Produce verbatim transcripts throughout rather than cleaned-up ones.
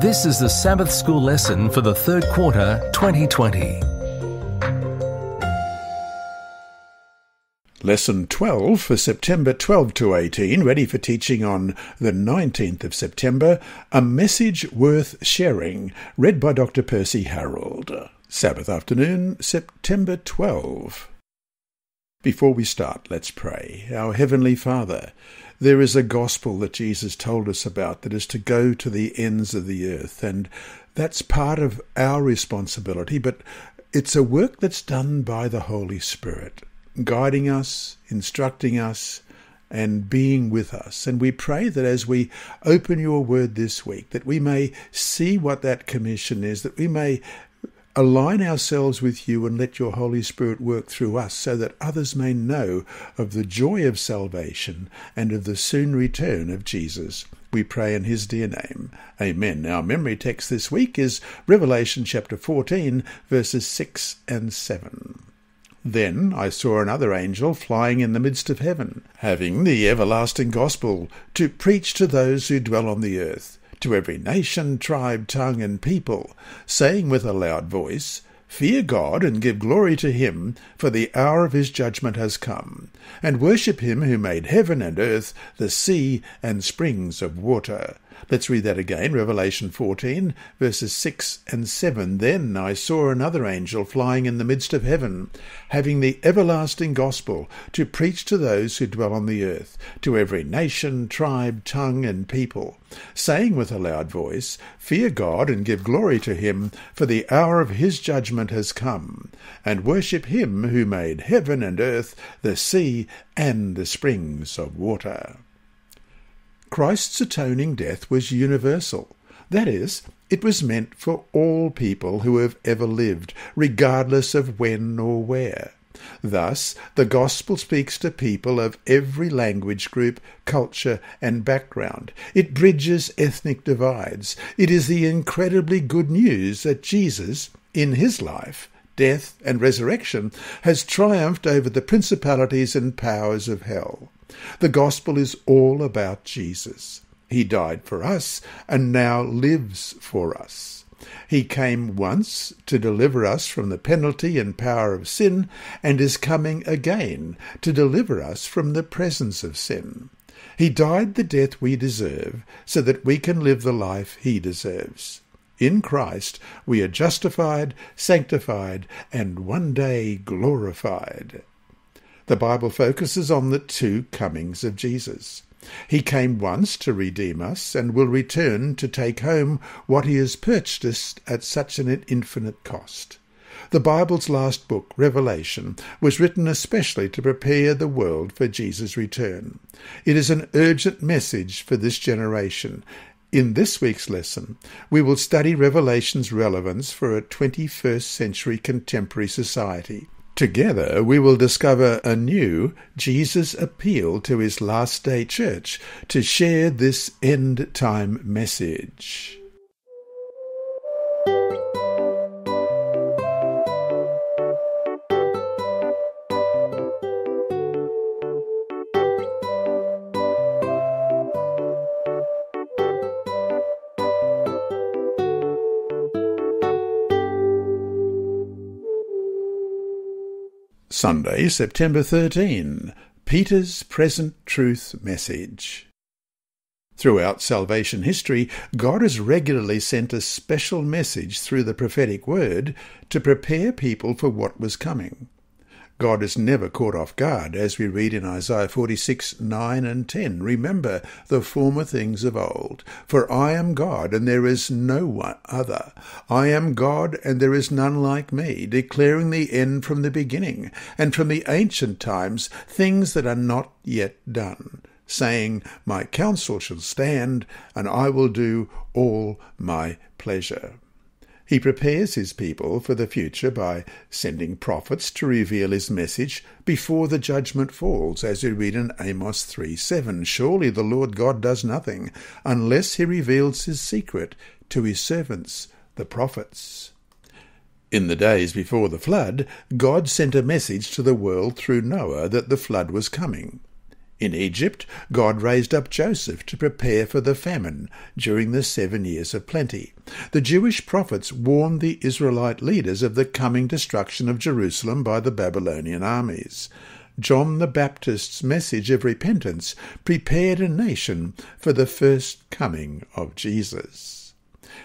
This is the Sabbath School lesson for the third quarter, twenty twenty. Lesson twelve for September twelfth to eighteenth, ready for teaching on the nineteenth of September, A Message Worth Sharing, read by Doctor Percy Harrold. Sabbath afternoon, September twelfth. Before we start, let's pray. Our Heavenly Father, there is a gospel that Jesus told us about that is to go to the ends of the earth, and that's part of our responsibility, but it's a work that's done by the Holy Spirit, guiding us, instructing us, and being with us. And we pray that as we open your word this week, that we may see what that commission is, that we may align ourselves with you and let your Holy Spirit work through us so that others may know of the joy of salvation and of the soon return of Jesus. We pray in his dear name. Amen. Our memory text this week is Revelation chapter fourteen, verses six and seven. Then I saw another angel flying in the midst of heaven, having the everlasting gospel to preach to those who dwell on the earth, to every nation, tribe, tongue, and people, saying with a loud voice, Fear God and give glory to him, for the hour of his judgment has come, and worship him who made heaven and earth, the sea, and springs of water. Let's read that again, Revelation fourteen, verses six and seven. Then I saw another angel flying in the midst of heaven, having the everlasting gospel to preach to those who dwell on the earth, to every nation, tribe, tongue, and people, saying with a loud voice, Fear God and give glory to him, for the hour of his judgment has come, and worship him who made heaven and earth, the sea, and the springs of water. Christ's atoning death was universal. That is, it was meant for all people who have ever lived, regardless of when or where. Thus, the gospel speaks to people of every language group, culture, and background. It bridges ethnic divides. It is the incredibly good news that Jesus, in his life, death, and resurrection, has triumphed over the principalities and powers of hell. The gospel is all about Jesus. He died for us and now lives for us. He came once to deliver us from the penalty and power of sin and is coming again to deliver us from the presence of sin. He died the death we deserve so that we can live the life he deserves. In Christ we are justified, sanctified, and one day glorified. The Bible focuses on the two comings of Jesus. He came once to redeem us and will return to take home what he has purchased at such an infinite cost. The Bible's last book, Revelation, was written especially to prepare the world for Jesus' return. It is an urgent message for this generation. In this week's lesson, we will study Revelation's relevance for a twenty-first century contemporary society. Together, we will discover anew Jesus' appeal to his last-day church to share this end-time message. Sunday, September thirteenth, Peter's Present Truth Message. Throughout salvation history, God has regularly sent a special message through the prophetic word to prepare people for what was coming. God is never caught off guard, as we read in Isaiah forty-six, nine and ten. Remember the former things of old. For I am God, and there is no one other. I am God, and there is none like me, declaring the end from the beginning, and from the ancient times things that are not yet done, saying, My counsel shall stand, and I will do all my pleasure. He prepares his people for the future by sending prophets to reveal his message before the judgment falls, as we read in Amos three seven. Surely the Lord God does nothing unless he reveals his secret to his servants, the prophets. In the days before the flood, God sent a message to the world through Noah that the flood was coming. In Egypt, God raised up Joseph to prepare for the famine during the seven years of plenty. The Jewish prophets warned the Israelite leaders of the coming destruction of Jerusalem by the Babylonian armies. John the Baptist's message of repentance prepared a nation for the first coming of Jesus.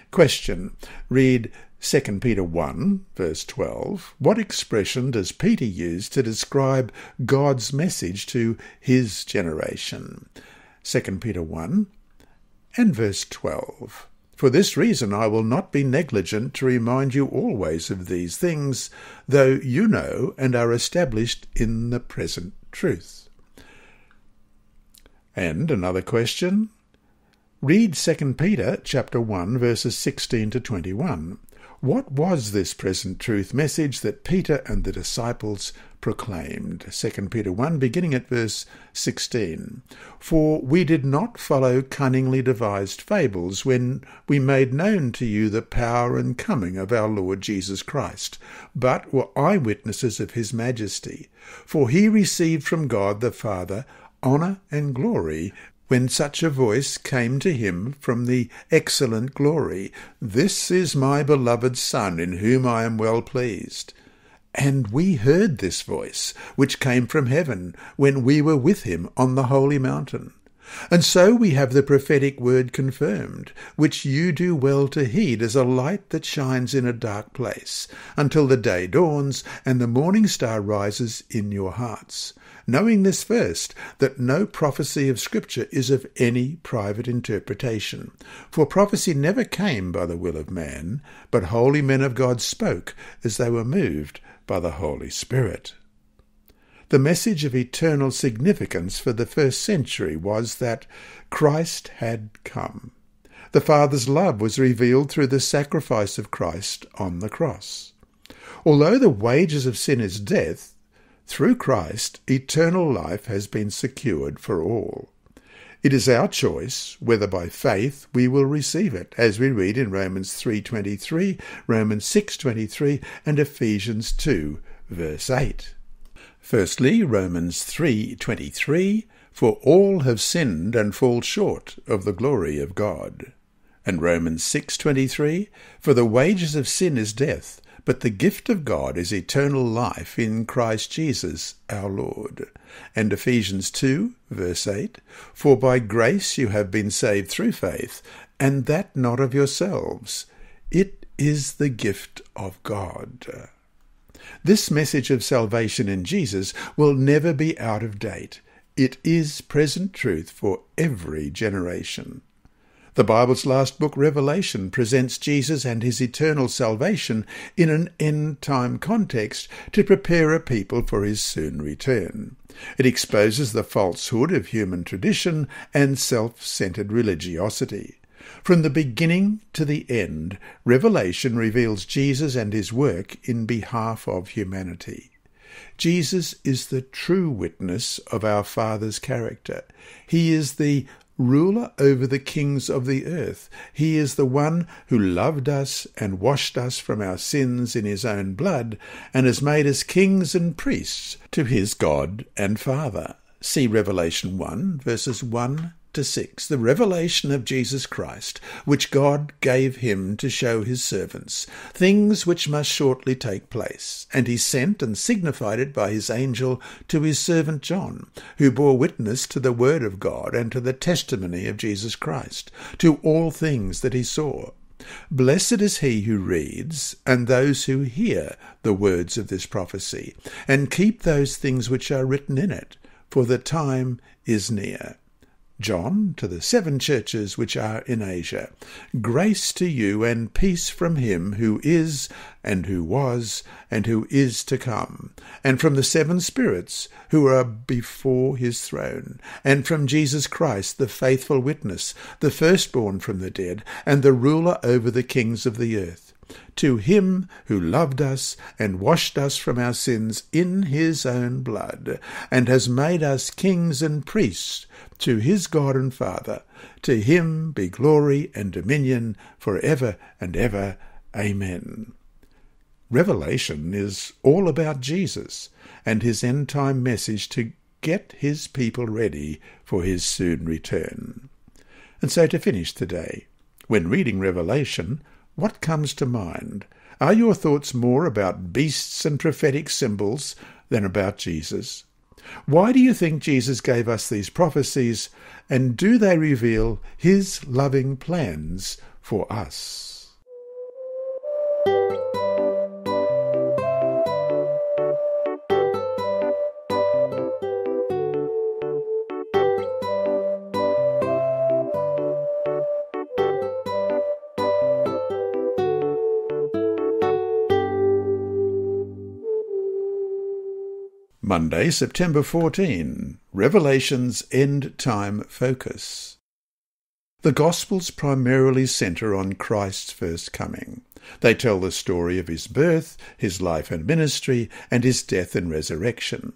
Question. Read Second Peter one, verse twelve. What expression does Peter use to describe God's message to his generation? Second Peter one and verse twelve. For this reason I will not be negligent to remind you always of these things, though you know and are established in the present truth. And another question. Read Second Peter chapter one, verses sixteen to twenty-one. What was this present truth message that Peter and the disciples proclaimed? Second Peter one, beginning at verse sixteen. For we did not follow cunningly devised fables when we made known to you the power and coming of our Lord Jesus Christ, but were eyewitnesses of his majesty. For he received from God the Father honour and glory, when such a voice came to him from the excellent glory, "This is my beloved Son, in whom I am well pleased." And we heard this voice, which came from heaven, when we were with him on the holy mountain. And so we have the prophetic word confirmed, which you do well to heed as a light that shines in a dark place, until the day dawns and the morning star rises in your hearts. Knowing this first, that no prophecy of Scripture is of any private interpretation. For prophecy never came by the will of man, but holy men of God spoke as they were moved by the Holy Spirit. The message of eternal significance for the first century was that Christ had come. The Father's love was revealed through the sacrifice of Christ on the cross. Although the wages of sin is death, through Christ eternal life has been secured for all. It is our choice whether by faith we will receive it, as we read in Romans three twenty-three, Romans six twenty-three, and Ephesians two, verse eight. Firstly, Romans three twenty-three, for all have sinned and fall short of the glory of God. And Romans six twenty-three, for the wages of sin is death, but the gift of God is eternal life in Christ Jesus our Lord. And Ephesians two, verse eight, for by grace you have been saved through faith, and that not of yourselves. It is the gift of God. This message of salvation in Jesus will never be out of date. It is present truth for every generation. The Bible's last book, Revelation, presents Jesus and his eternal salvation in an end-time context to prepare a people for his soon return. It exposes the falsehood of human tradition and self-centered religiosity. From the beginning to the end, Revelation reveals Jesus and his work in behalf of humanity. Jesus is the true witness of our Father's character. He is the ruler over the kings of the earth. He is the one who loved us and washed us from our sins in his own blood, and has made us kings and priests to his God and Father. See Revelation one, verses one. six, the revelation of Jesus Christ, which God gave him to show his servants, things which must shortly take place. And he sent and signified it by his angel to his servant John, who bore witness to the word of God and to the testimony of Jesus Christ, to all things that he saw. Blessed is he who reads, and those who hear the words of this prophecy, and keep those things which are written in it, for the time is near. John, to the seven churches which are in Asia, grace to you and peace from him who is, and who was, and who is to come, and from the seven spirits who are before his throne, and from Jesus Christ, the faithful witness, the firstborn from the dead, and the ruler over the kings of the earth. To him who loved us and washed us from our sins in his own blood, and has made us kings and priests to his God and Father, to him be glory and dominion for ever and ever. Amen. Revelation is all about Jesus and his end-time message to get his people ready for his soon return. And so to finish today, when reading Revelation, what comes to mind? Are your thoughts more about beasts and prophetic symbols than about Jesus? Why do you think Jesus gave us these prophecies, and do they reveal his loving plans for us? Monday, September fourteenth, Revelation's End-Time Focus. The Gospels primarily centre on Christ's first coming. They tell the story of his birth, his life and ministry, and his death and resurrection.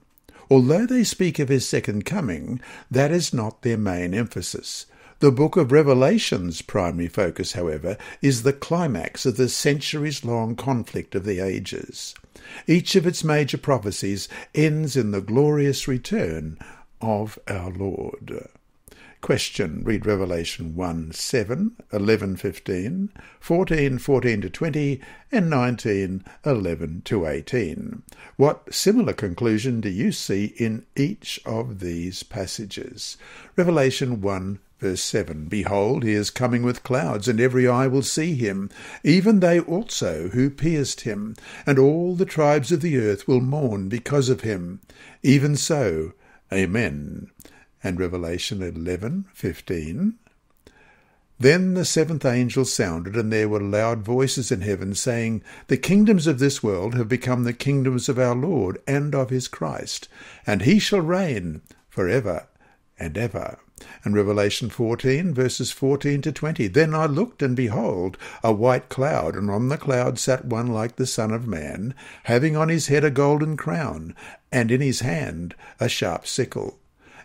Although they speak of his second coming, that is not their main emphasis. The book of Revelation's primary focus, however, is the climax of the centuries-long conflict of the ages. Each of its major prophecies ends in the glorious return of our Lord. Question. Read Revelation one seven, eleven fifteen, fourteen fourteen to twenty, and nineteen eleven to eighteen. What similar conclusion do you see in each of these passages? Revelation one Verse seven, Behold, he is coming with clouds, and every eye will see him, even they also who pierced him, and all the tribes of the earth will mourn because of him. Even so, Amen. And Revelation eleven fifteen. Then the seventh angel sounded, and there were loud voices in heaven, saying, The kingdoms of this world have become the kingdoms of our Lord and of his Christ, and he shall reign for ever and ever. And Revelation fourteen, verses fourteen to twenty, Then I looked, and behold, a white cloud, and on the cloud sat one like the Son of Man, having on his head a golden crown, and in his hand a sharp sickle.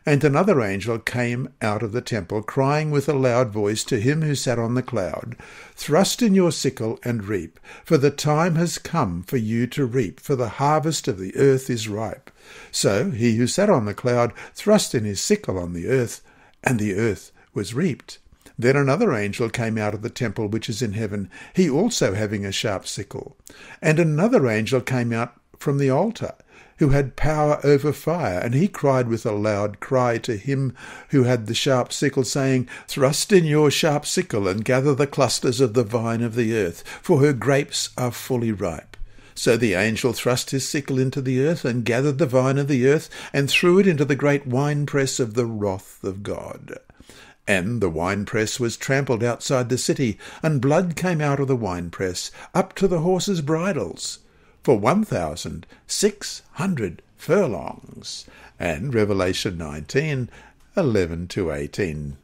And another angel came out of the temple, crying with a loud voice to him who sat on the cloud, Thrust in your sickle and reap, for the time has come for you to reap, for the harvest of the earth is ripe. So he who sat on the cloud thrust in his sickle on the earth, and the earth was reaped. Then another angel came out of the temple which is in heaven, he also having a sharp sickle. And another angel came out from the altar, who had power over fire, and he cried with a loud cry to him who had the sharp sickle, saying, Thrust in your sharp sickle, and gather the clusters of the vine of the earth, for her grapes are fully ripe. So the angel thrust his sickle into the earth, and gathered the vine of the earth, and threw it into the great winepress of the wrath of God. And the winepress was trampled outside the city, and blood came out of the winepress, up to the horses' bridles, for one thousand six hundred furlongs. And Revelation nineteen, eleven to eighteen.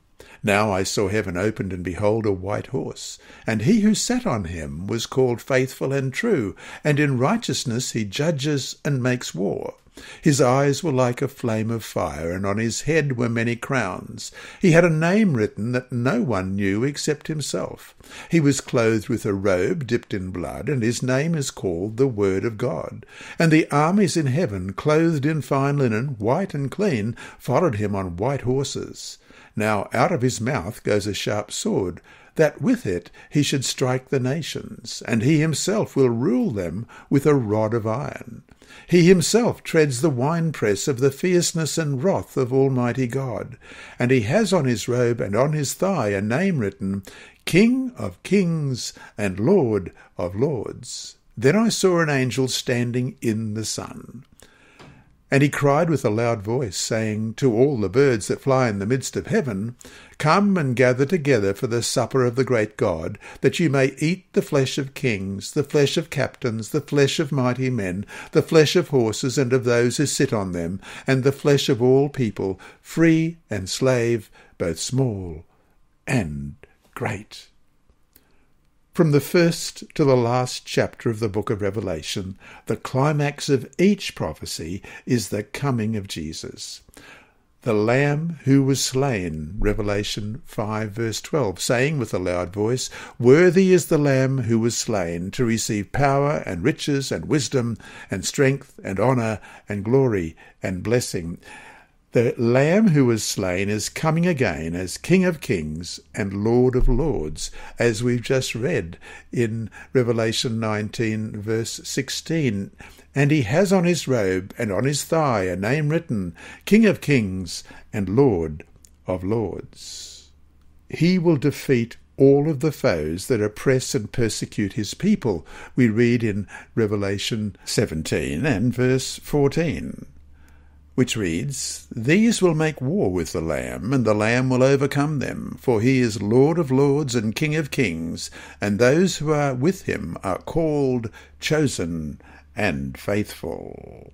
Now I saw heaven opened, and behold, a white horse. And he who sat on him was called Faithful and True, and in righteousness he judges and makes war. His eyes were like a flame of fire, and on his head were many crowns. He had a name written that no one knew except himself. He was clothed with a robe dipped in blood, and his name is called the Word of God. And the armies in heaven, clothed in fine linen, white and clean, followed him on white horses. Now out of his mouth goes a sharp sword, that with it he should strike the nations, and he himself will rule them with a rod of iron. He himself treads the winepress of the fierceness and wrath of Almighty God, and he has on his robe and on his thigh a name written, King of Kings and Lord of Lords. Then I saw an angel standing in the sun. And he cried with a loud voice, saying to all the birds that fly in the midst of heaven, Come and gather together for the supper of the great God, that you may eat the flesh of kings, the flesh of captains, the flesh of mighty men, the flesh of horses and of those who sit on them, and the flesh of all people, free and slave, both small and great. From the first to the last chapter of the book of Revelation, the climax of each prophecy is the coming of Jesus. The Lamb who was slain, Revelation five, verse twelve, saying with a loud voice, Worthy is the Lamb who was slain to receive power and riches and wisdom and strength and honour and glory and blessing. The Lamb who was slain is coming again as King of Kings and Lord of Lords, as we've just read in Revelation nineteen, verse sixteen. And he has on his robe and on his thigh a name written, King of Kings and Lord of Lords. He will defeat all of the foes that oppress and persecute his people, we read in Revelation seventeen and verse fourteen. Which reads, These will make war with the Lamb, and the Lamb will overcome them, for he is Lord of Lords and King of Kings, and those who are with him are called, chosen, and faithful.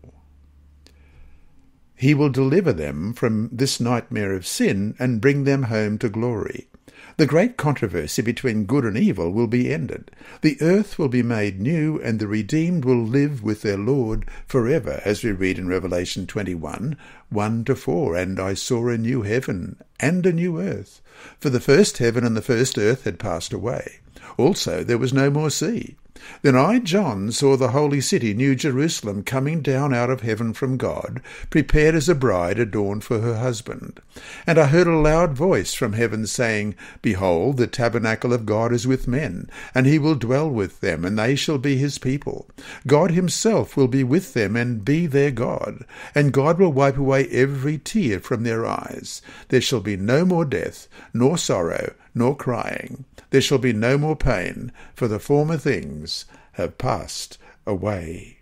He will deliver them from this nightmare of sin and bring them home to glory. The great controversy between good and evil will be ended. The earth will be made new, and the redeemed will live with their Lord forever, as we read in Revelation twenty-one, one to four, And I saw a new heaven and a new earth, for the first heaven and the first earth had passed away. Also there was no more sea. Then I, John, saw the holy city, New Jerusalem, coming down out of heaven from God, prepared as a bride adorned for her husband. And I heard a loud voice from heaven saying, Behold, the tabernacle of God is with men, and he will dwell with them, and they shall be his people. God himself will be with them and be their God, and God will wipe away every tear from their eyes. There shall be no more death, nor sorrow, nor crying. There shall be no more pain, for the former things have passed away.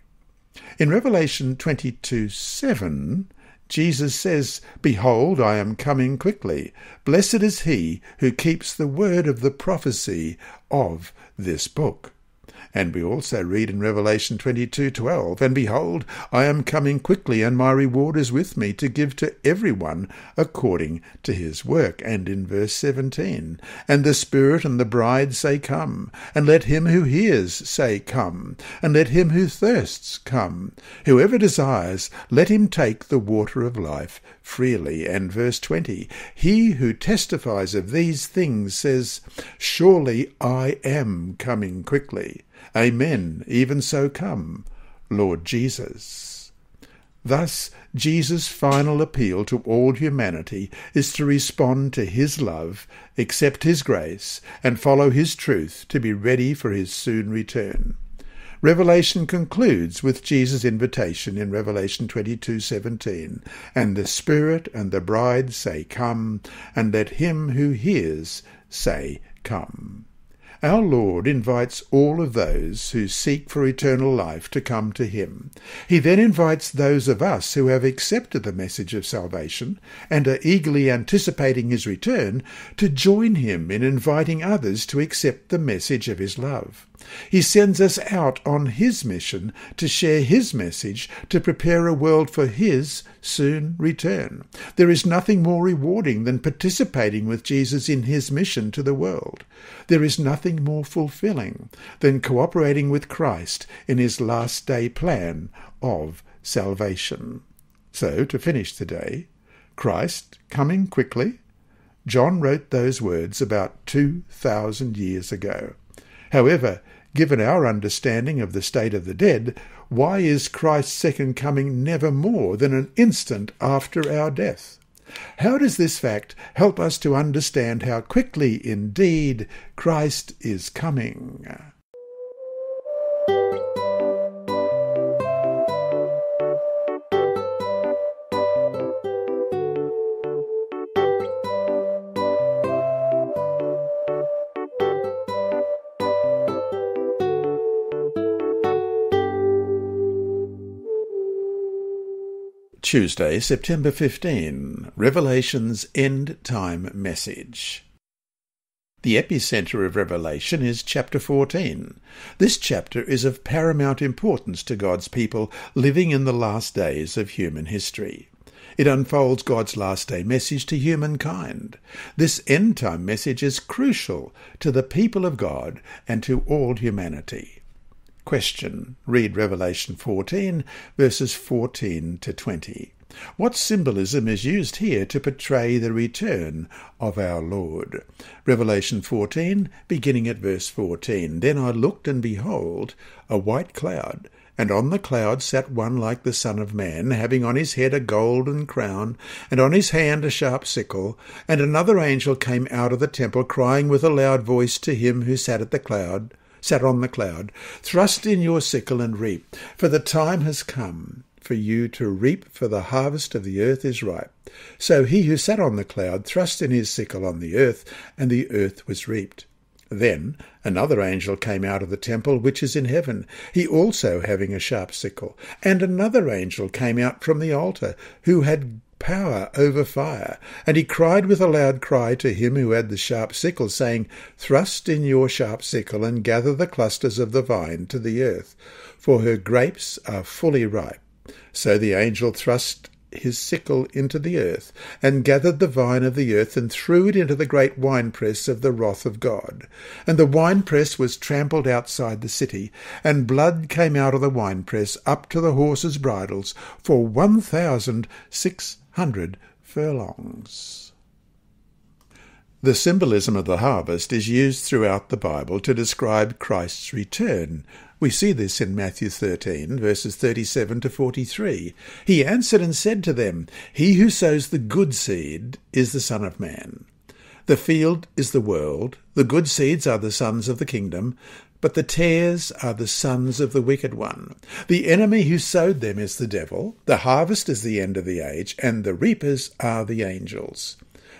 In Revelation twenty-two seven, Jesus says, Behold, I am coming quickly. Blessed is he who keeps the word of the prophecy of this book. And we also read in Revelation twenty-two twelve, And behold, I am coming quickly, and my reward is with me, to give to everyone according to his work. And in verse seventeen, And the Spirit and the bride say, Come. And let him who hears say, Come. And let him who thirsts come. Whoever desires, let him take the water of life freely. And verse twenty, He who testifies of these things says, Surely I am coming quickly. Amen, even so come, Lord Jesus. Thus, Jesus' final appeal to all humanity is to respond to his love, accept his grace, and follow his truth to be ready for his soon return. Revelation concludes with Jesus' invitation in Revelation twenty-two seventeen, And the Spirit and the bride say, Come, and let him who hears say, Come. Our Lord invites all of those who seek for eternal life to come to him. He then invites those of us who have accepted the message of salvation and are eagerly anticipating his return to join him in inviting others to accept the message of his love. He sends us out on his mission to share his message, to prepare a world for his soon return. There is nothing more rewarding than participating with Jesus in his mission to the world. There is nothing more fulfilling than cooperating with Christ in his last day plan of salvation. So, to finish today, Christ coming quickly. John wrote those words about two thousand years ago. However, given our understanding of the state of the dead, why is Christ's second coming never more than an instant after our death? How does this fact help us to understand how quickly, indeed, Christ is coming? Tuesday, September fifteenth, Revelation's End-Time Message. The epicentre of Revelation is chapter fourteen. This chapter is of paramount importance to God's people living in the last days of human history. It unfolds God's last-day message to humankind. This end-time message is crucial to the people of God and to all humanity. Question. Read Revelation fourteen, verses fourteen to twenty. What symbolism is used here to portray the return of our Lord? Revelation fourteen, beginning at verse fourteen. Then I looked, and behold, a white cloud, And on the cloud sat one like the Son of Man, having on his head a golden crown, and on his hand a sharp sickle. And another angel came out of the temple, crying with a loud voice to him who sat at the cloud, sat on the cloud, "Thrust in your sickle and reap, for the time has come for you to reap, for the harvest of the earth is ripe." So he who sat on the cloud thrust in his sickle on the earth, and the earth was reaped. Then another angel came out of the temple which is in heaven, he also having a sharp sickle. And another angel came out from the altar, who had power over fire. And he cried with a loud cry to him who had the sharp sickle, saying, "Thrust in your sharp sickle, and gather the clusters of the vine to the earth, for her grapes are fully ripe." So the angel thrust his sickle into the earth, and gathered the vine of the earth, and threw it into the great winepress of the wrath of God. And the winepress was trampled outside the city, and blood came out of the winepress up to the horses' bridles, for one thousand six hundred furlongs. The symbolism of the harvest is used throughout the Bible to describe Christ's return. We see this in Matthew thirteen, verses thirty-seven to forty-three. "He answered and said to them, 'He who sows the good seed is the Son of Man. The field is the world. The good seeds are the sons of the kingdom, but the tares are the sons of the wicked one. The enemy who sowed them is the devil. The harvest is the end of the age, and the reapers are the angels.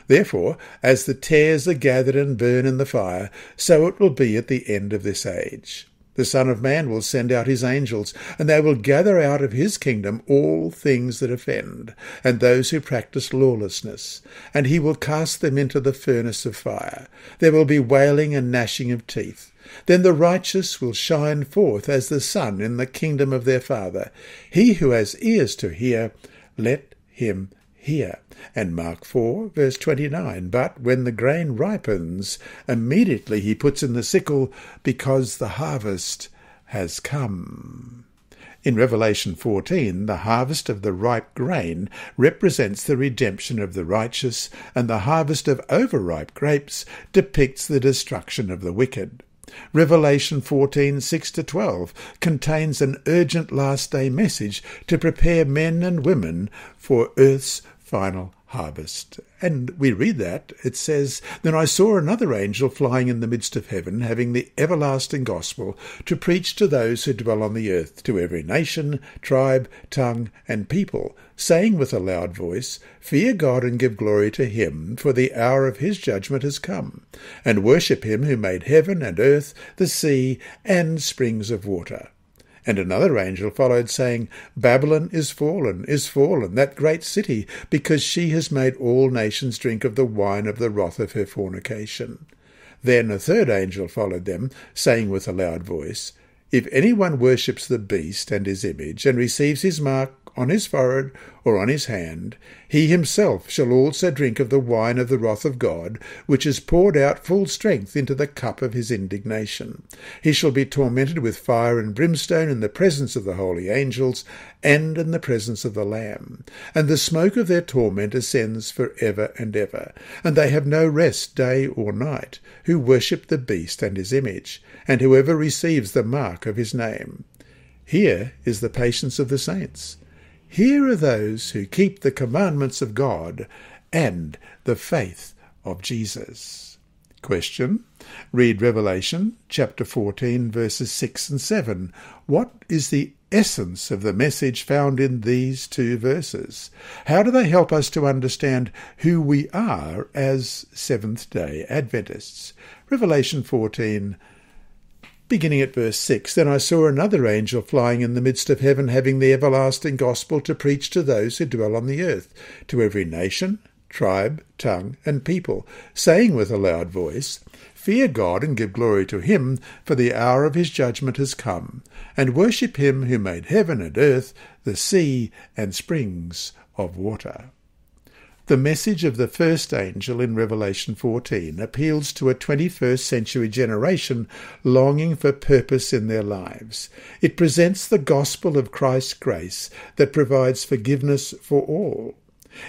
Therefore, as the tares are gathered and burn in the fire, so it will be at the end of this age. The Son of Man will send out his angels, and they will gather out of his kingdom all things that offend, and those who practice lawlessness, and he will cast them into the furnace of fire. There will be wailing and gnashing of teeth. Then the righteous will shine forth as the sun in the kingdom of their Father. He who has ears to hear, let him hear.'" And Mark four, verse twenty-nine, "But when the grain ripens, immediately he puts in the sickle, because the harvest has come." In Revelation fourteen, the harvest of the ripe grain represents the redemption of the righteous, and the harvest of overripe grapes depicts the destruction of the wicked. Revelation fourteen, six to twelve contains an urgent last-day message to prepare men and women for earth's final harvest. And we read that. It says, "Then I saw another angel flying in the midst of heaven, having the everlasting gospel, to preach to those who dwell on the earth, to every nation, tribe, tongue, and people, saying with a loud voice, 'Fear God and give glory to him, for the hour of his judgment has come, and worship him who made heaven and earth, the sea, and springs of water.' And another angel followed, saying, 'Babylon is fallen, is fallen, that great city, because she has made all nations drink of the wine of the wrath of her fornication.' Then a third angel followed them, saying with a loud voice, 'If anyone worships the beast and his image, and receives his mark on his forehead or on his hand, he himself shall also drink of the wine of the wrath of God, which is poured out full strength into the cup of his indignation. He shall be tormented with fire and brimstone in the presence of the holy angels, and in the presence of the Lamb. And the smoke of their torment ascends for ever and ever. And they have no rest day or night, who worship the beast and his image, and whoever receives the mark of his name.' Here is the patience of the saints. Here are those who keep the commandments of God and the faith of Jesus." Question. Read Revelation chapter fourteen, verses six and seven. What is the essence of the message found in these two verses? How do they help us to understand who we are as Seventh-day Adventists? Revelation fourteen, beginning at verse six, "Then I saw another angel flying in the midst of heaven, having the everlasting gospel to preach to those who dwell on the earth, to every nation, tribe, tongue, and people, saying with a loud voice, 'Fear God and give glory to him, for the hour of his judgment has come, and worship him who made heaven and earth, the sea, and springs of water.'" The message of the first angel in Revelation fourteen appeals to a twenty-first century generation longing for purpose in their lives. It presents the gospel of Christ's grace that provides forgiveness for all.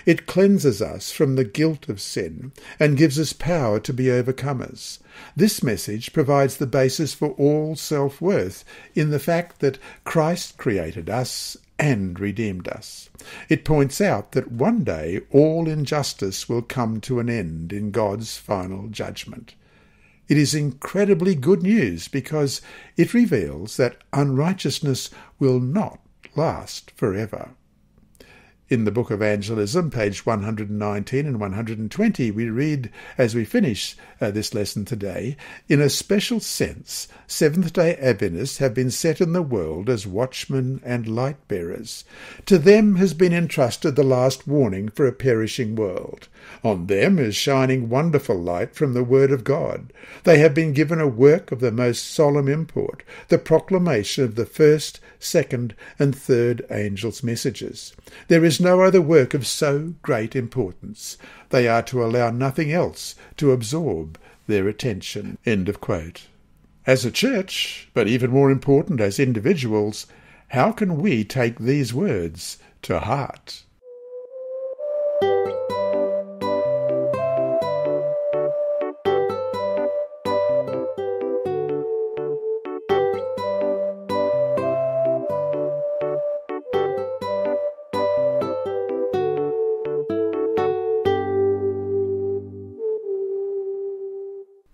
It cleanses us from the guilt of sin and gives us power to be overcomers. This message provides the basis for all self-worth in the fact that Christ created us and redeemed us. It points out that one day all injustice will come to an end in God's final judgment. It is incredibly good news because it reveals that unrighteousness will not last forever. In the Book of Evangelism, page one hundred nineteen and one hundred twenty, we read, as we finish uh, this lesson today, "In a special sense, Seventh-day Adventists have been set in the world as watchmen and light-bearers. To them has been entrusted the last warning for a perishing world. On them is shining wonderful light from the Word of God. They have been given a work of the most solemn import, the proclamation of the first, second, and third angels' messages. There is no other work of so great importance. They are to allow nothing else to absorb their attention." End of quote. As a church, but even more important as individuals, how can we take these words to heart?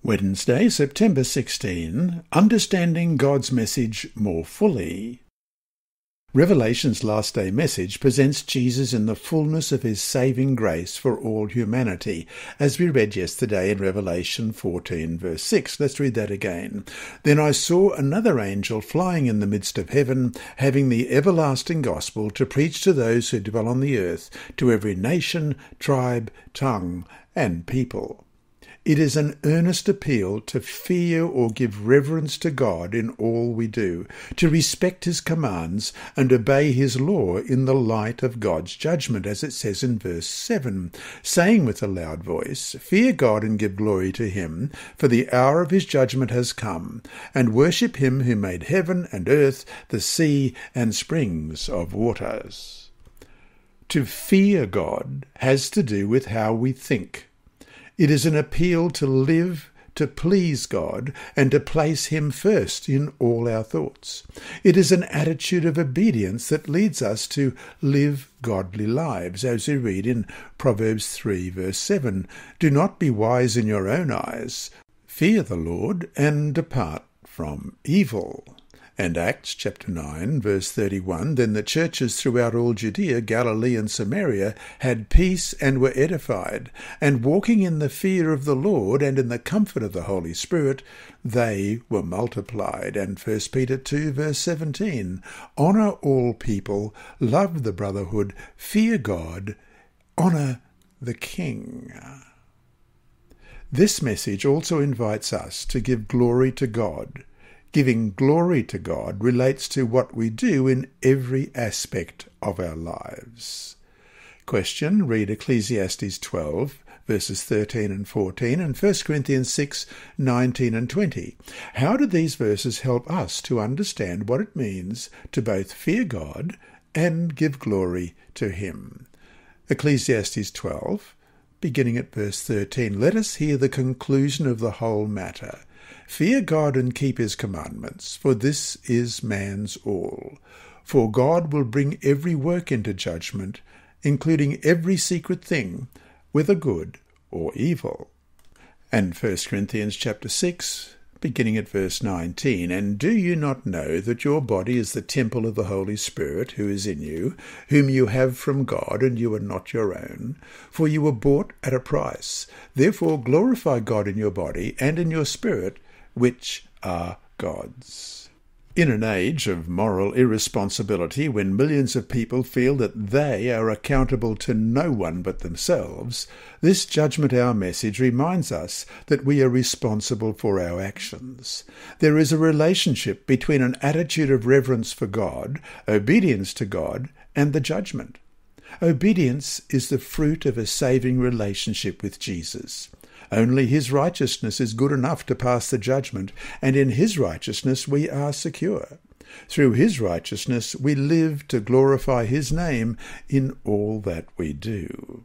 Wednesday, September sixteenth, Understanding God's Message More Fully. Revelation's Last Day message presents Jesus in the fullness of his saving grace for all humanity, as we read yesterday in Revelation fourteen, verse six. Let's read that again. "Then I saw another angel flying in the midst of heaven, having the everlasting gospel to preach to those who dwell on the earth, to every nation, tribe, tongue, and people." It is an earnest appeal to fear or give reverence to God in all we do, to respect his commands and obey his law in the light of God's judgment, as it says in verse seven, saying with a loud voice, "Fear God and give glory to him, for the hour of his judgment has come, and worship him who made heaven and earth, the sea and springs of waters." To fear God has to do with how we think. It is an appeal to live, to please God, and to place him first in all our thoughts. It is an attitude of obedience that leads us to live godly lives, as we read in Proverbs three, verse seven, "Do not be wise in your own eyes. Fear the Lord and depart from evil." And Acts chapter nine, verse thirty-one, "Then the churches throughout all Judea, Galilee, and Samaria had peace and were edified, and walking in the fear of the Lord and in the comfort of the Holy Spirit, they were multiplied." And First Peter two, verse seventeen, "Honour all people, love the brotherhood, fear God, honour the King." This message also invites us to give glory to God. Giving glory to God relates to what we do in every aspect of our lives. Question, read Ecclesiastes twelve, verses thirteen and fourteen, and First Corinthians six, nineteen and twenty. How do these verses help us to understand what it means to both fear God and give glory to him? Ecclesiastes twelve, beginning at verse thirteen, "Let us hear the conclusion of the whole matter. Fear God and keep his commandments, for this is man's all. For God will bring every work into judgment, including every secret thing, whether good or evil." And First Corinthians chapter six, beginning at verse nineteen, "And do you not know that your body is the temple of the Holy Spirit who is in you, whom you have from God, and you are not your own? For you were bought at a price. Therefore glorify God in your body and in your spirit, which are God's." In an age of moral irresponsibility, when millions of people feel that they are accountable to no one but themselves, this judgment hour message reminds us that we are responsible for our actions. There is a relationship between an attitude of reverence for God, obedience to God, and the judgment. Obedience is the fruit of a saving relationship with Jesus. Only his righteousness is good enough to pass the judgment, and in his righteousness we are secure. Through his righteousness we live to glorify his name in all that we do.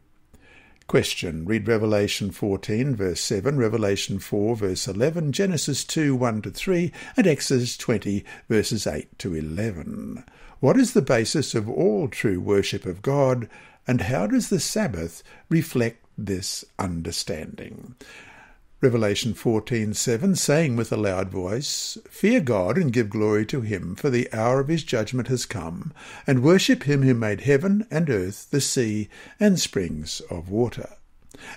Question. Read Revelation fourteen, verse seven, Revelation four, verse eleven, Genesis two, one to three, and Exodus twenty, verses eight to eleven. What is the basis of all true worship of God, and how does the Sabbath reflect this understanding? Revelation fourteen seven, saying with a loud voice, "Fear God and give glory to him, for the hour of his judgment has come, and worship him who made heaven and earth, the sea, and springs of water."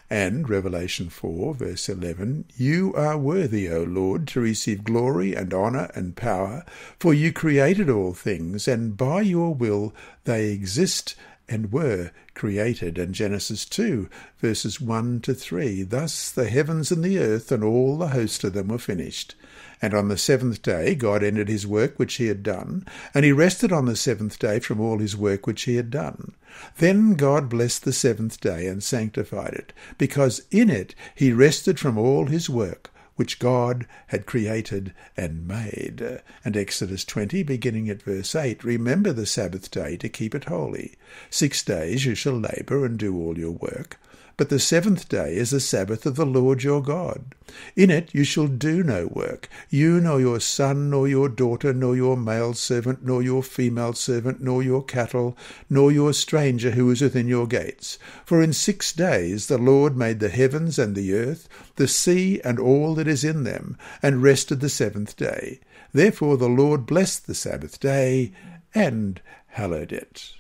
And Revelation four, verse eleven, "You are worthy, O Lord, to receive glory and honour and power, for you created all things, and by your will they exist and were created." And Genesis two, verses one to three, "Thus the heavens and the earth and all the host of them were finished. And on the seventh day God ended his work which he had done, and he rested on the seventh day from all his work which he had done. Then God blessed the seventh day and sanctified it, because in it he rested from all his work which God had created and made." And Exodus twenty, beginning at verse eight, "Remember the Sabbath day to keep it holy. Six days you shall labour and do all your work, but the seventh day is the Sabbath of the Lord your God. In it you shall do no work, you nor your son nor your daughter nor your male servant nor your female servant nor your cattle nor your stranger who is within your gates. For in six days the Lord made the heavens and the earth, the sea and all that is in them, and rested the seventh day. Therefore the Lord blessed the Sabbath day and hallowed it."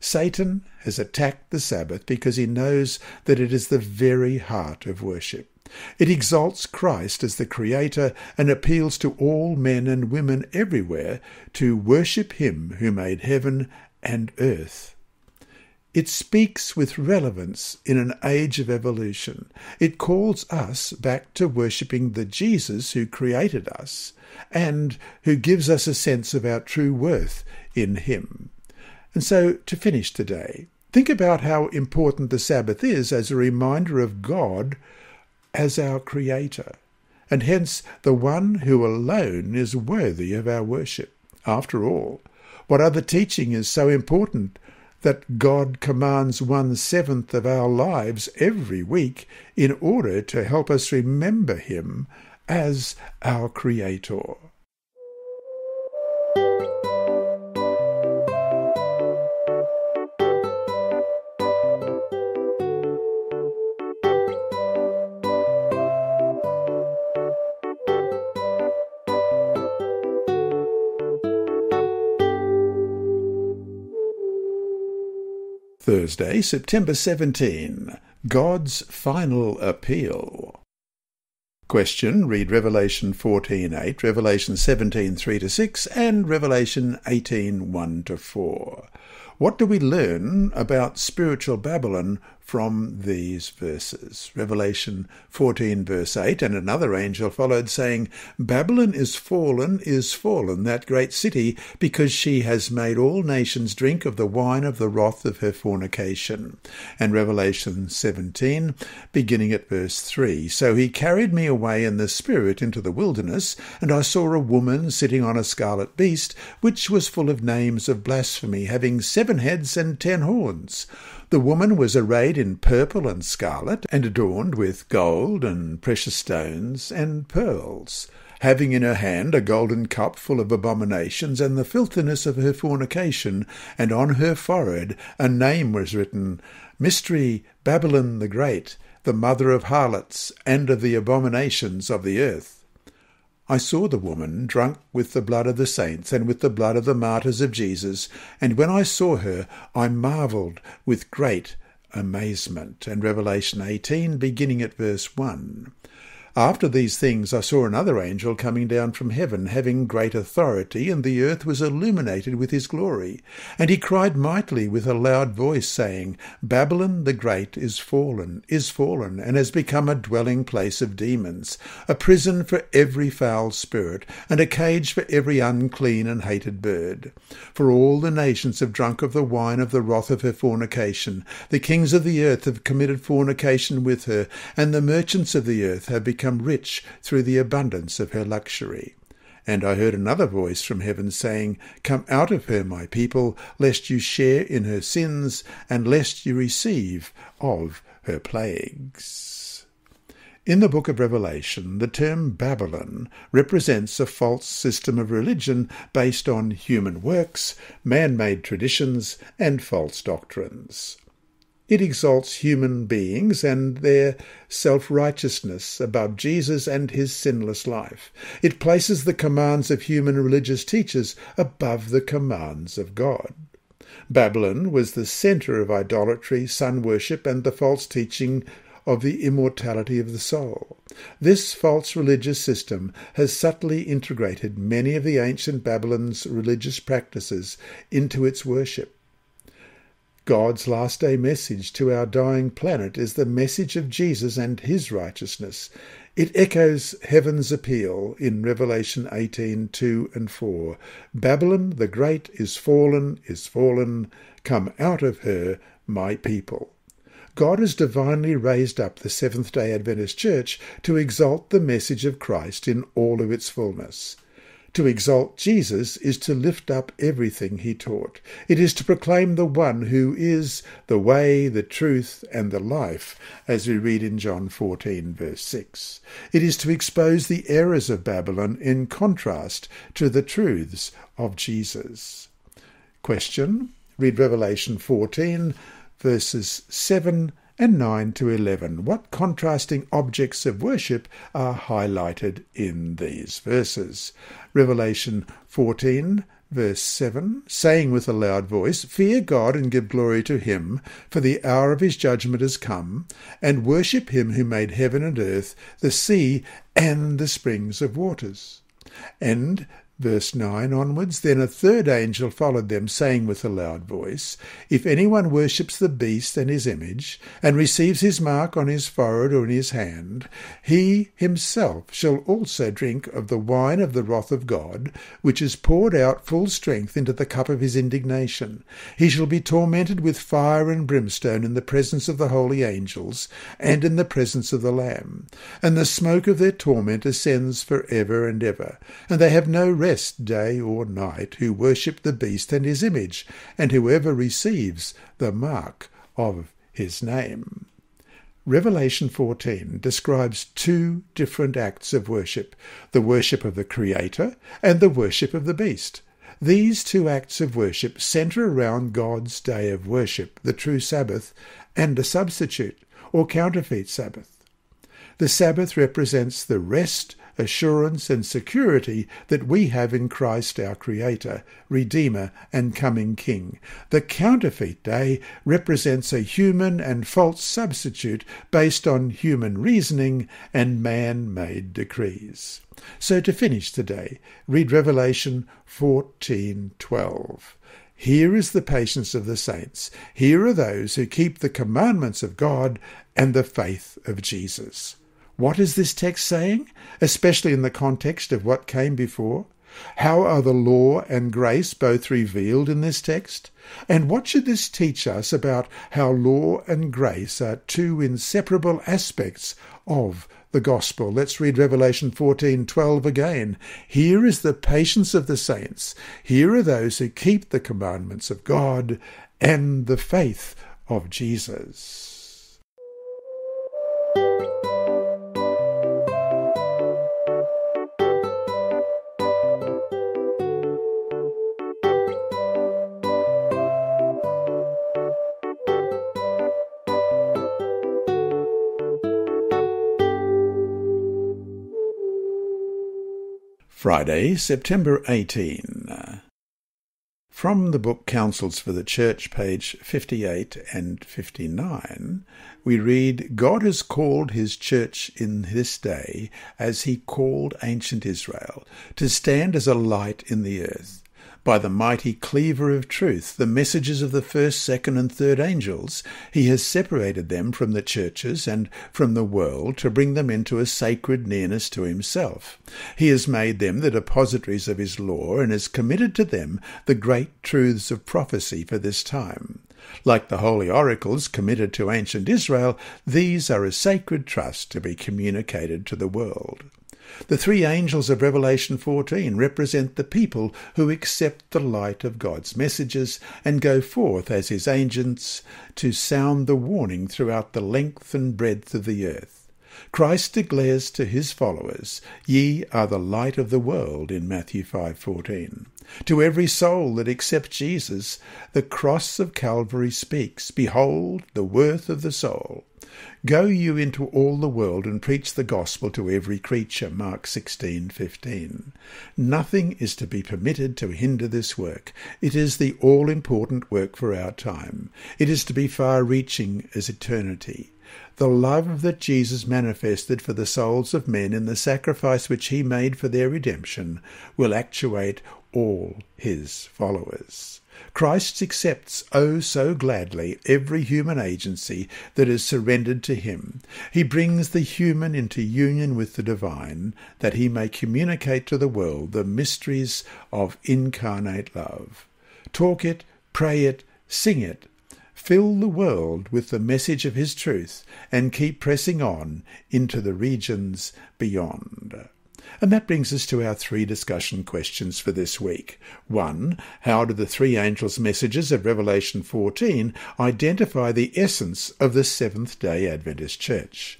Satan has attacked the Sabbath because he knows that it is the very heart of worship. It exalts Christ as the Creator and appeals to all men and women everywhere to worship him who made heaven and earth. It speaks with relevance in an age of evolution. It calls us back to worshipping the Jesus who created us and who gives us a sense of our true worth in him. And so, to finish today, think about how important the Sabbath is as a reminder of God as our Creator, and hence the one who alone is worthy of our worship. After all, what other teaching is so important that God commands one-seventh of our lives every week in order to help us remember him as our Creator? Thursday, September seventeenth, God's Final Appeal. Question. Read Revelation fourteen eight, Revelation seventeen three to six, and Revelation eighteen one to four. What do we learn about spiritual Babylon from these verses? Revelation fourteen, verse eight, "And another angel followed, saying, Babylon is fallen, is fallen, that great city, because she has made all nations drink of the wine of the wrath of her fornication." And Revelation seventeen, beginning at verse three, "So he carried me away in the spirit into the wilderness, and I saw a woman sitting on a scarlet beast, which was full of names of blasphemy, having seven heads and ten horns. The woman was arrayed in purple and scarlet, and adorned with gold and precious stones and pearls, having in her hand a golden cup full of abominations and the filthiness of her fornication, and on her forehead a name was written, Mystery, Babylon the Great, the mother of harlots and of the abominations of the earth. I saw the woman drunk with the blood of the saints and with the blood of the martyrs of Jesus, and when I saw her, I marvelled with great amazement." And Revelation eighteen, beginning at verse one. "After these things I saw another angel coming down from heaven, having great authority, and the earth was illuminated with his glory. And he cried mightily with a loud voice, saying, Babylon the great is fallen, is fallen, and has become a dwelling place of demons, a prison for every foul spirit, and a cage for every unclean and hated bird. For all the nations have drunk of the wine of the wrath of her fornication. The kings of the earth have committed fornication with her, and the merchants of the earth have become rich through the abundance of her luxury. And I heard another voice from heaven saying, Come out of her, my people, lest you share in her sins, and lest you receive of her plagues. In the book of Revelation, the term Babylon represents a false system of religion based on human works, man-made traditions, and false doctrines. It exalts human beings and their self-righteousness above Jesus and his sinless life. It places the commands of human religious teachers above the commands of God. Babylon was the center of idolatry, sun worship, and the false teaching of the immortality of the soul. This false religious system has subtly integrated many of the ancient Babylon's religious practices into its worship. God's last day message to our dying planet is the message of Jesus and his righteousness. It echoes heaven's appeal in Revelation eighteen, two and four. Babylon the Great is fallen, is fallen. Come out of her, my people. God has divinely raised up the Seventh-day Adventist Church to exalt the message of Christ in all of its fullness. To exalt Jesus is to lift up everything he taught. It is to proclaim the one who is the way, the truth, and the life, as we read in John fourteen, verse six. It is to expose the errors of Babylon in contrast to the truths of Jesus. Question. Read Revelation fourteen, verses seven and nine to eleven. What contrasting objects of worship are highlighted in these verses? Revelation fourteen, verse seven, saying with a loud voice, Fear God and give glory to him, for the hour of his judgment has come, and worship him who made heaven and earth, the sea, and the springs of waters. And verse nine onwards, Then a third angel followed them, saying with a loud voice, If anyone worships the beast and his image, and receives his mark on his forehead or in his hand, he himself shall also drink of the wine of the wrath of God, which is poured out full strength into the cup of his indignation. He shall be tormented with fire and brimstone in the presence of the holy angels, and in the presence of the Lamb. And the smoke of their torment ascends for ever and ever. And they have no rest day or night, who worship the beast and his image, and whoever receives the mark of his name. Revelation fourteen describes two different acts of worship, the worship of the Creator and the worship of the beast. These two acts of worship center around God's day of worship, the true Sabbath, and a substitute or counterfeit Sabbath. The Sabbath represents the rest, assurance, and security that we have in Christ our Creator, Redeemer, and coming King. The counterfeit day represents a human and false substitute based on human reasoning and man-made decrees. So to finish today, read Revelation fourteen twelve. Here is the patience of the saints. Here are those who keep the commandments of God and the faith of Jesus. What is this text saying, especially in the context of what came before? How are the law and grace both revealed in this text? And what should this teach us about how law and grace are two inseparable aspects of the gospel? Let's read Revelation fourteen twelve again. Here is the patience of the saints. Here are those who keep the commandments of God and the faith of Jesus. Friday, September eighteenth. From the book Counsels for the Church, page fifty-eight and fifty-nine, we read, God has called his church in this day, as he called ancient Israel, to stand as a light in the earth. By the mighty cleaver of truth, the messages of the first, second, and third angels, he has separated them from the churches and from the world to bring them into a sacred nearness to himself. He has made them the depositaries of his law and has committed to them the great truths of prophecy for this time. Like the holy oracles committed to ancient Israel, these are a sacred trust to be communicated to the world. The three angels of Revelation fourteen represent the people who accept the light of God's messages and go forth as his agents to sound the warning throughout the length and breadth of the earth. Christ declares to his followers, "Ye are the light of the world," in Matthew five fourteen. To every soul that accepts Jesus, the cross of Calvary speaks, "Behold the worth of the soul. Go you into all the world and preach the gospel to every creature," Mark sixteen fifteen. Nothing is to be permitted to hinder this work. It is the all-important work for our time. It is to be far-reaching as eternity. The love that Jesus manifested for the souls of men in the sacrifice which he made for their redemption will actuate all his followers. Christ accepts, oh so gladly, every human agency that is surrendered to him. He brings the human into union with the divine, that he may communicate to the world the mysteries of incarnate love. Talk it, pray it, sing it. Fill the world with the message of his truth and keep pressing on into the regions beyond. And that brings us to our three discussion questions for this week. One, how do the three angels' messages of Revelation fourteen identify the essence of the Seventh-day Adventist Church?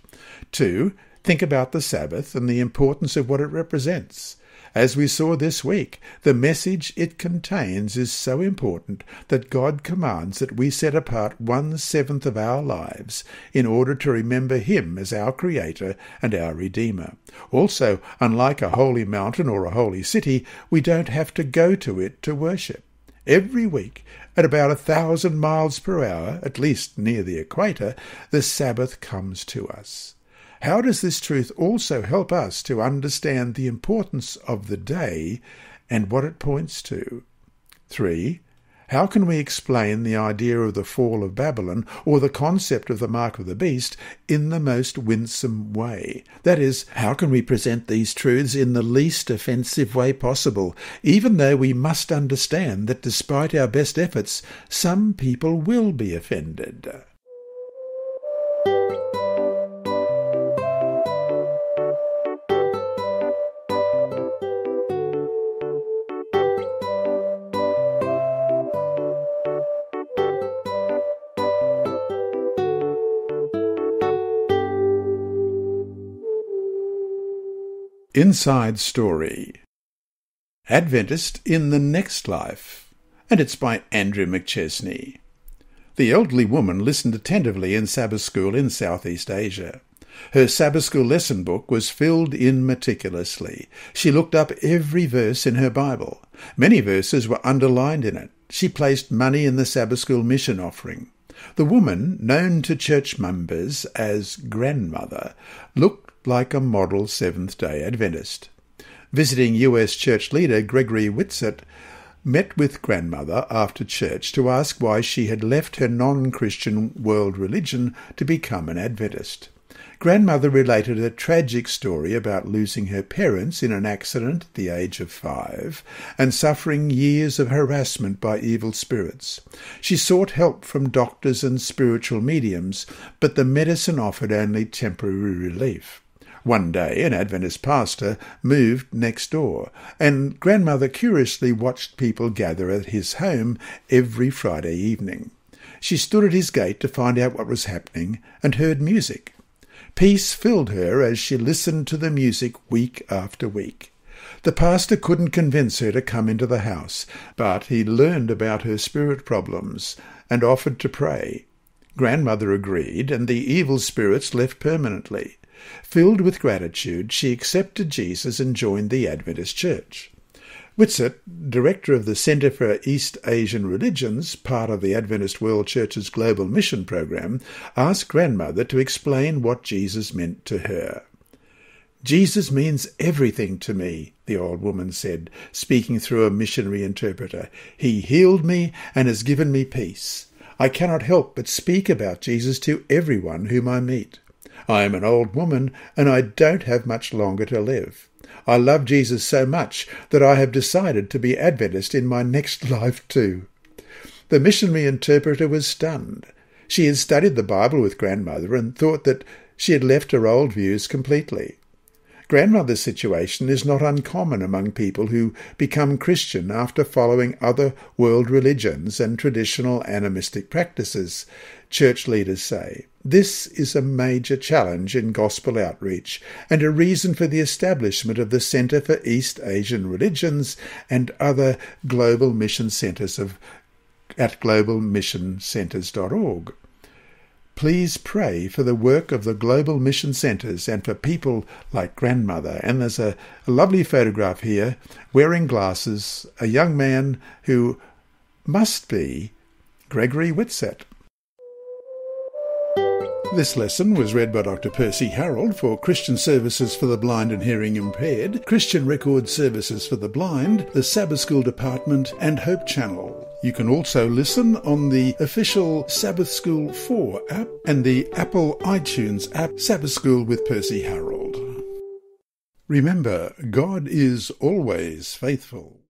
Two, think about the Sabbath and the importance of what it represents. As we saw this week, the message it contains is so important that God commands that we set apart one-seventh of our lives in order to remember him as our Creator and our Redeemer. Also, unlike a holy mountain or a holy city, we don't have to go to it to worship. Every week, at about a thousand miles per hour, at least near the equator, the Sabbath comes to us. How does this truth also help us to understand the importance of the day and what it points to? Three, how can we explain the idea of the fall of Babylon or the concept of the mark of the beast in the most winsome way? That is, how can we present these truths in the least offensive way possible, even though we must understand that despite our best efforts, some people will be offended? Inside Story, Adventist in the Next Life, and it's by Andrew McChesney. The elderly woman listened attentively in Sabbath school in Southeast Asia. Her Sabbath school lesson book was filled in meticulously. She looked up every verse in her Bible. Many verses were underlined in it. She placed money in the Sabbath school mission offering. The woman, known to church members as Grandmother, looked like a model Seventh-day Adventist. Visiting U S church leader Gregory Whitsitt met with Grandmother after church to ask why she had left her non-Christian world religion to become an Adventist. Grandmother related a tragic story about losing her parents in an accident at the age of five and suffering years of harassment by evil spirits. She sought help from doctors and spiritual mediums, but the medicine offered only temporary relief. One day an Adventist pastor moved next door, and Grandmother curiously watched people gather at his home every Friday evening. She stood at his gate to find out what was happening and heard music. Peace filled her as she listened to the music week after week. The pastor couldn't convince her to come into the house, but he learned about her spirit problems and offered to pray. Grandmother agreed, and the evil spirits left permanently. Filled with gratitude, she accepted Jesus and joined the Adventist Church. Whitsitt, director of the Center for East Asian Religions, part of the Adventist World Church's global mission program, asked Grandmother to explain what Jesus meant to her. "Jesus means everything to me," the old woman said, speaking through a missionary interpreter. "He healed me and has given me peace. I cannot help but speak about Jesus to everyone whom I meet. I am an old woman, and I don't have much longer to live. I love Jesus so much that I have decided to be Adventist in my next life too." The missionary interpreter was stunned. She had studied the Bible with Grandmother and thought that she had left her old views completely. grandmother situation is not uncommon among people who become Christian after following other world religions and traditional animistic practices, church leaders say. This is a major challenge in gospel outreach and a reason for the establishment of the Center for East Asian Religions and other global mission centers of, at global mission centers dot org. Please pray for the work of the global mission centers and for people like grandmother. And there's a, a lovely photograph here, wearing glasses, a young man who must be Gregory Whitsitt. This lesson was read by Doctor Percy Harrold for Christian Services for the Blind and Hearing Impaired, Christian Record Services for the Blind, the Sabbath School Department and Hope Channel. You can also listen on the official Sabbath School four app and the Apple iTunes app, Sabbath School with Percy Harrold. Remember, God is always faithful.